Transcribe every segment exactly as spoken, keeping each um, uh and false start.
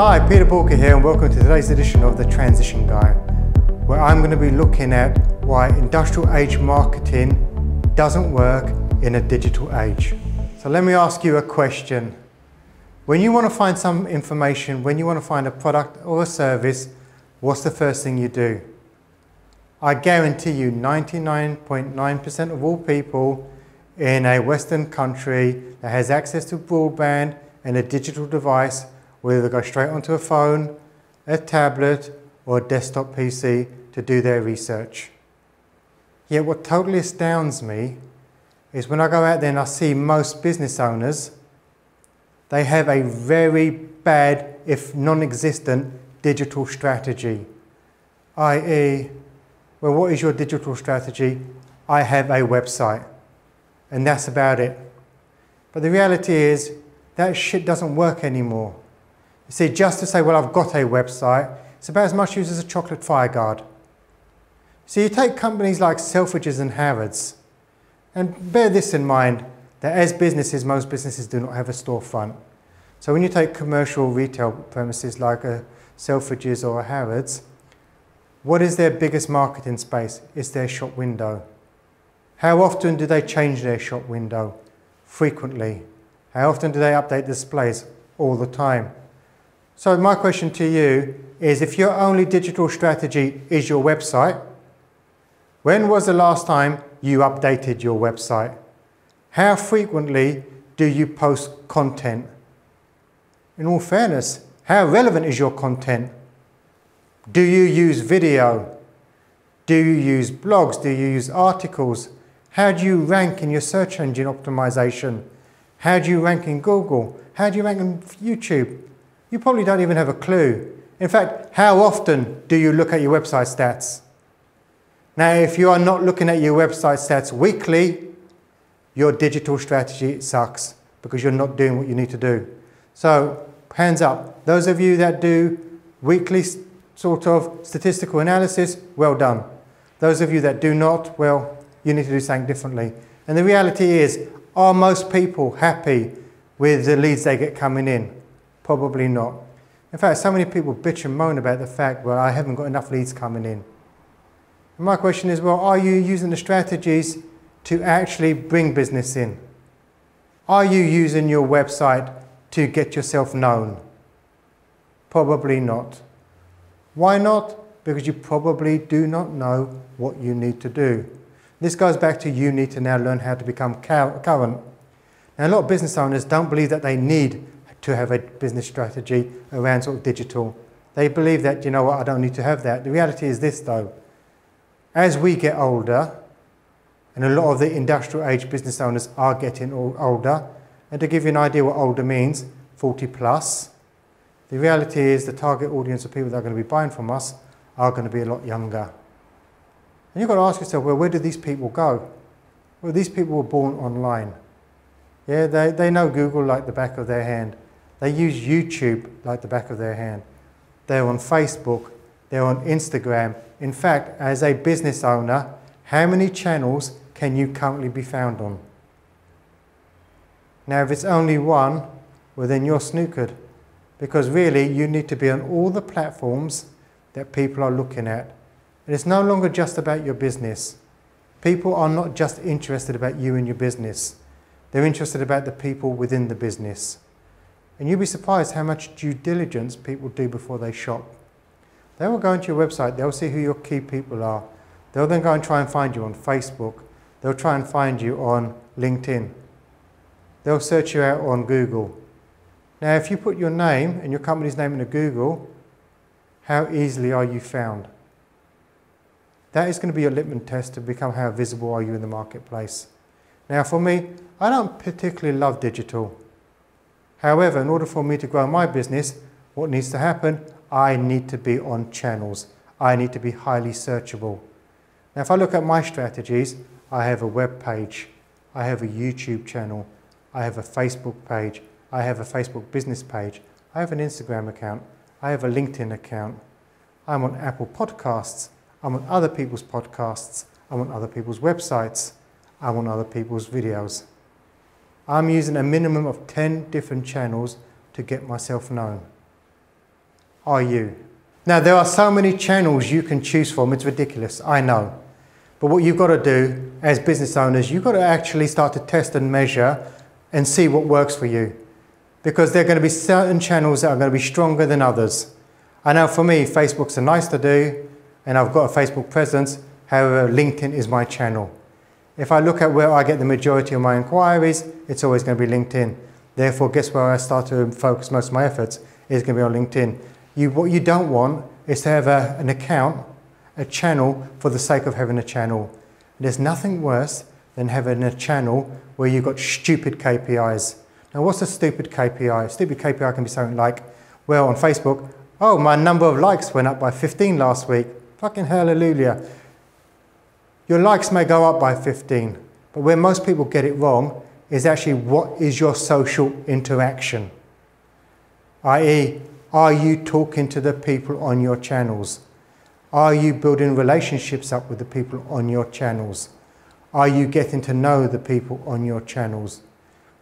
Hi, Peter Boolkah here, and welcome to today's edition of The Transition Guy, where I'm going to be looking at why industrial age marketing doesn't work in a digital age. So let me ask you a question. When you want to find some information, when you want to find a product or a service, what's the first thing you do? I guarantee you ninety-nine point nine percent of all people in a Western country that has access to broadband and a digital device will either go straight onto a phone, a tablet, or a desktop P C to do their research. Yet what totally astounds me is when I go out there and I see most business owners, they have a very bad, if non-existent, digital strategy. that is, well, what is your digital strategy? I have a website, and that's about it. But the reality is, that shit doesn't work anymore. You see, just to say, well, I've got a website, it's about as much use as a chocolate fire guard. So you take companies like Selfridges and Harrods, and bear this in mind, that as businesses, most businesses do not have a storefront. So when you take commercial retail premises like a Selfridges or a Harrods, what is their biggest marketing space? It's their shop window. How often do they change their shop window? Frequently. How often do they update displays? All the time. So my question to you is, if your only digital strategy is your website, when was the last time you updated your website? How frequently do you post content? In all fairness, how relevant is your content? Do you use video? Do you use blogs? Do you use articles? How do you rank in your search engine optimization? How do you rank in Google? How do you rank in YouTube? You probably don't even have a clue. In fact, how often do you look at your website stats? Now, if you are not looking at your website stats weekly, your digital strategy sucks because you're not doing what you need to do. So, hands up. Those of you that do weekly sort of statistical analysis, well done. Those of you that do not, well, you need to do something differently. And the reality is, are most people happy with the leads they get coming in? Probably not. In fact, so many people bitch and moan about the fact, well, I haven't got enough leads coming in. And my question is, well, are you using the strategies to actually bring business in? Are you using your website to get yourself known? Probably not. Why not? Because you probably do not know what you need to do. This goes back to you need to now learn how to become current. Now, a lot of business owners don't believe that they need to have a business strategy around sort of digital. They believe that, you know what, I don't need to have that. The reality is this though, as we get older, and a lot of the industrial age business owners are getting older, and to give you an idea what older means, forty plus, the reality is the target audience of people that are going to be buying from us are going to be a lot younger. And you've got to ask yourself, well, where do these people go? Well, these people were born online. Yeah, they, they know Google like the back of their hand. They use YouTube like the back of their hand. They're on Facebook, they're on Instagram. In fact, as a business owner, how many channels can you currently be found on? Now, if it's only one, well then you're snookered, because really you need to be on all the platforms that people are looking at. And it's no longer just about your business. People are not just interested about you and your business. They're interested about the people within the business. And you'd be surprised how much due diligence people do before they shop. They will go into your website, they'll see who your key people are. They'll then go and try and find you on Facebook. They'll try and find you on LinkedIn. They'll search you out on Google. Now, if you put your name and your company's name into Google, how easily are you found? That is going to be your litmus test to become how visible are you in the marketplace. Now, for me, I don't particularly love digital. However, in order for me to grow my business, what needs to happen? I need to be on channels. I need to be highly searchable. Now, if I look at my strategies, I have a web page, I have a YouTube channel, I have a Facebook page, I have a Facebook business page, I have an Instagram account, I have a LinkedIn account, I'm on Apple Podcasts, I'm on other people's podcasts, I'm on other people's websites, I'm on other people's videos. I'm using a minimum of ten different channels to get myself known. are you? Now, there are so many channels you can choose from. It's ridiculous, I know. But what you've got to do as business owners, you've got to actually start to test and measure and see what works for you. Because there are going to be certain channels that are going to be stronger than others. I know for me, Facebook's a nice to do, and I've got a Facebook presence. However, LinkedIn is my channel. If I look at where I get the majority of my inquiries, it's always going to be LinkedIn. Therefore, guess where I start to focus most of my efforts is going to be on LinkedIn. You, what you don't want is to have a, an account, a channel, for the sake of having a channel. There's nothing worse than having a channel where you've got stupid K P Is. Now, what's a stupid K P I? Stupid K P I can be something like, well, on Facebook, oh, my number of likes went up by fifteen last week. Fucking hallelujah. Your likes may go up by fifteen, but where most people get it wrong is actually what is your social interaction? that is, are you talking to the people on your channels? Are you building relationships up with the people on your channels? Are you getting to know the people on your channels?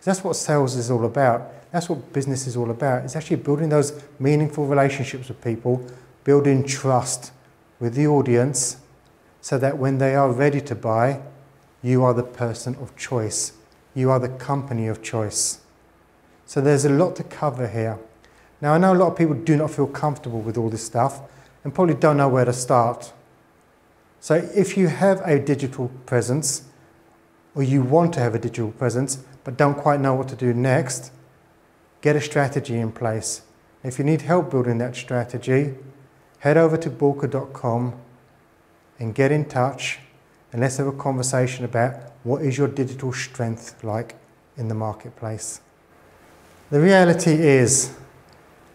That's what sales is all about. That's what business is all about. It's actually building those meaningful relationships with people, building trust with the audience, so that when they are ready to buy, you are the person of choice. You are the company of choice. So there's a lot to cover here. Now, I know a lot of people do not feel comfortable with all this stuff and probably don't know where to start. So if you have a digital presence, or you want to have a digital presence but don't quite know what to do next, get a strategy in place. If you need help building that strategy, head over to boolkah dot com and get in touch, and let's have a conversation about what is your digital strength like in the marketplace. The reality is,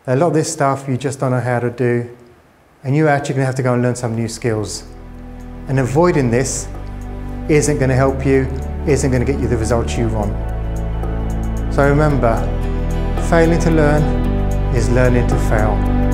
a lot of this stuff you just don't know how to do, and you're actually going to have to go and learn some new skills. And avoiding this isn't going to help you, isn't going to get you the results you want. So remember, failing to learn is learning to fail.